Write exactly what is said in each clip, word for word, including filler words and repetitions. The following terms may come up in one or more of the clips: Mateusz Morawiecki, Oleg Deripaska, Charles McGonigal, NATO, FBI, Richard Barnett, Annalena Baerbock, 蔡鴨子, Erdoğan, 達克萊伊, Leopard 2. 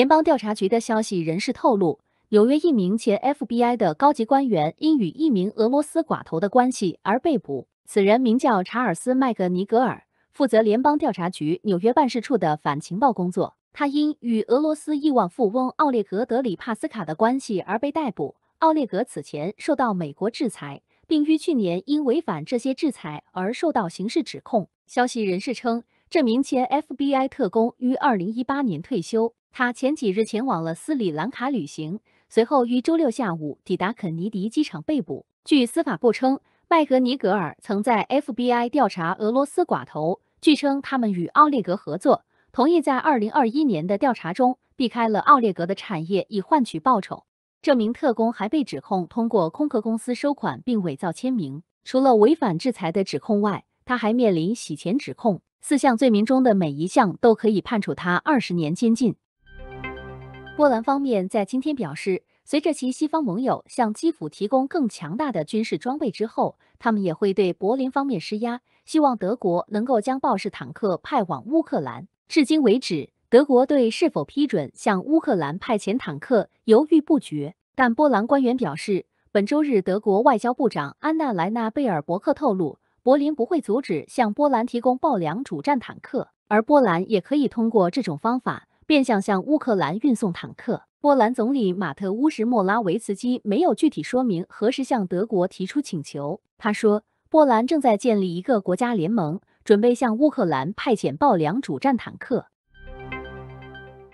联邦调查局的消息人士透露，纽约一名前 F B I 的高级官员因与一名俄罗斯寡头的关系而被捕，此人名叫查尔斯·麦格尼格尔，负责联邦调查局纽约办事处的反情报工作。他因与俄罗斯亿万富翁奥列格·德里帕斯卡的关系而被逮捕。奥列格此前受到美国制裁，并于去年因违反这些制裁而受到刑事指控。消息人士称，这名前 F B I 特工于二零一八年退休。他前几日前往了斯里兰卡旅行，随后于周六下午抵达肯尼迪机场被捕。据司法部称，麦格尼格尔曾在 F B I 调查俄罗斯寡头，据称他们与奥列格合作，同意在二零二一年的调查中避开了奥列格的产业以换取报酬。这名特工还被指控通过空壳公司收款并伪造签名。除了违反制裁的指控外，他还面临洗钱指控，四项罪名中的每一项都可以判处他二十年监禁。波兰方面在今天表示，随着其西方盟友向基辅提供更强大的军事装备之后，他们也会对柏林方面施压，希望德国能够将豹式坦克派往乌克兰。至今为止，德国对是否批准向乌克兰派遣坦克犹豫不决，但波兰官员表示，本周日德国外交部长安娜莱纳贝尔伯克透露，柏林不会阻止向波兰提供豹两主战坦克，而波兰也可以通过这种方法变相向乌克兰运送坦克。波兰总理马特乌什莫拉维茨基没有具体说明何时向德国提出请求。他说，波兰正在建立一个国家联盟，准备向乌克兰派遣豹两主战坦克。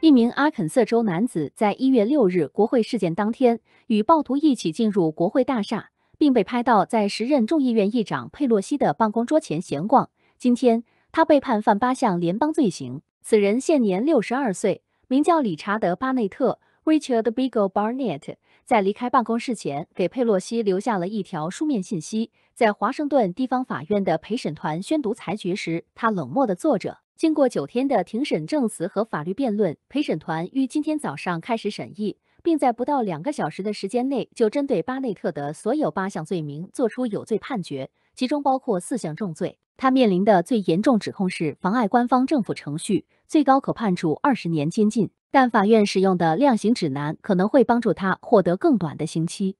一名阿肯色州男子在一月六日国会事件当天与暴徒一起进入国会大厦，并被拍到在时任众议院议长佩洛西的办公桌前闲逛。今天，他被判犯八项联邦罪行。此人现年六十二岁，名叫理查德·巴内特 （Richard Bigel Barnett）。在离开办公室前，给佩洛西留下了一条书面信息。在华盛顿地方法院的陪审团宣读裁决时，他冷漠地坐着。经过九天的庭审证词和法律辩论，陪审团于今天早上开始审议，并在不到两个小时的时间内就针对巴内特的所有八项罪名作出有罪判决，其中包括四项重罪。他面临的最严重指控是妨碍官方政府程序，最高可判处二十年监禁，但法院使用的量刑指南可能会帮助他获得更短的刑期。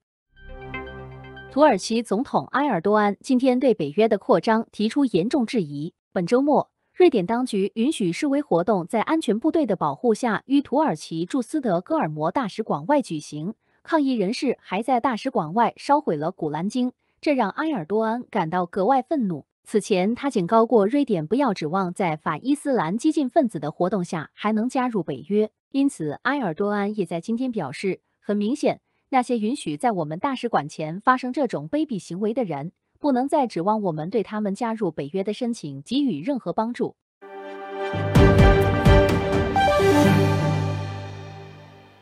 土耳其总统埃尔多安今天对北约的扩张提出严重质疑。本周末，瑞典当局允许示威活动在安全部队的保护下于土耳其驻斯德哥尔摩大使馆外举行，抗议人士还在大使馆外烧毁了古兰经，这让埃尔多安感到格外愤怒。此前他警告过瑞典不要指望在反伊斯兰激进分子的活动下还能加入北约，因此埃尔多安也在今天表示，很明显，那些允许在我们大使馆前发生这种卑鄙行为的人，不能再指望我们对他们加入北约的申请给予任何帮助。